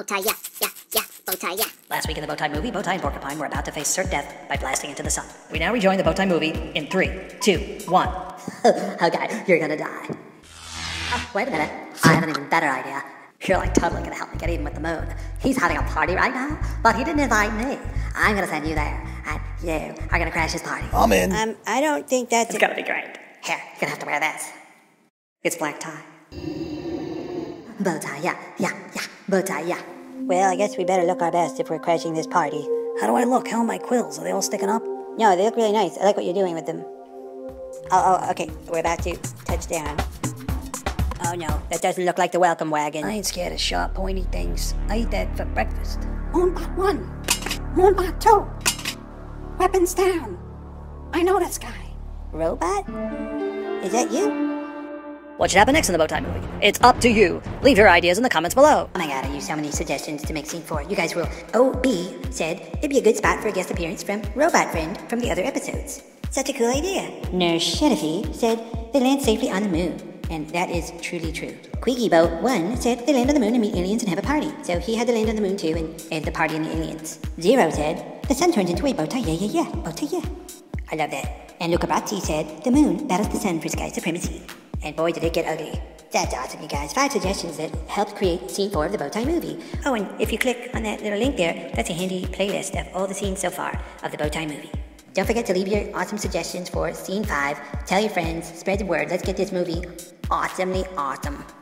bow tie, yeah, yeah, yeah, bow tie, yeah. Last week in the Bow Tie movie, Bow Tie and Porcupine were about to face certain death by blasting into the sun. We now rejoin the Bow Tie movie in 3, 2, 1. Okay, you're gonna die. Oh, wait a minute. I have an even better idea. You're like totally gonna help me get even with the moon. He's having a party right now, but he didn't invite me. I'm gonna send you there, and you are gonna crash his party. I'm in. I don't think that's... It's gonna be great. Here, you're gonna have to wear this. It's black tie. Bow tie, yeah, yeah, yeah, bow tie, yeah. Well, I guess we better look our best if we're crashing this party. How do I look? How are my quills? Are they all sticking up? No, they look really nice. I like what you're doing with them. Oh, okay, we're about to touch down. Oh no, that doesn't look like the welcome wagon. I ain't scared of sharp, pointy things. I eat that for breakfast. Moonbot 1, Moonbot 2, weapons down. I know this guy. Robot? Is that you? What should happen next in the Bow Tie movie? It's up to you. Leave your ideas in the comments below. Oh my god, I used so many suggestions to make scene 4. You guys rule. OB said, it'd be a good spot for a guest appearance from Robot Friend from the other episodes. Such a cool idea. Nershedify said, they land safely on the moon. And that is truly true. Quigeeboh1 said, they land on the moon and meet aliens and have a party. So he had to land on the moon too and the party and the aliens. Zero said, the sun turns into a bow tie, yeah, yeah, yeah, bow tie, yeah. I love that. And LucaBrazzi said, the moon battles the sun for sky supremacy. And boy, did it get ugly. That's awesome, you guys. 5 suggestions that helped create scene 4 of the Bow Tie movie. Oh, and if you click on that little link there, that's a handy playlist of all the scenes so far of the Bow Tie movie. Don't forget to leave your awesome suggestions for scene 5. Tell your friends, spread the word. Let's get this movie awesomely awesome.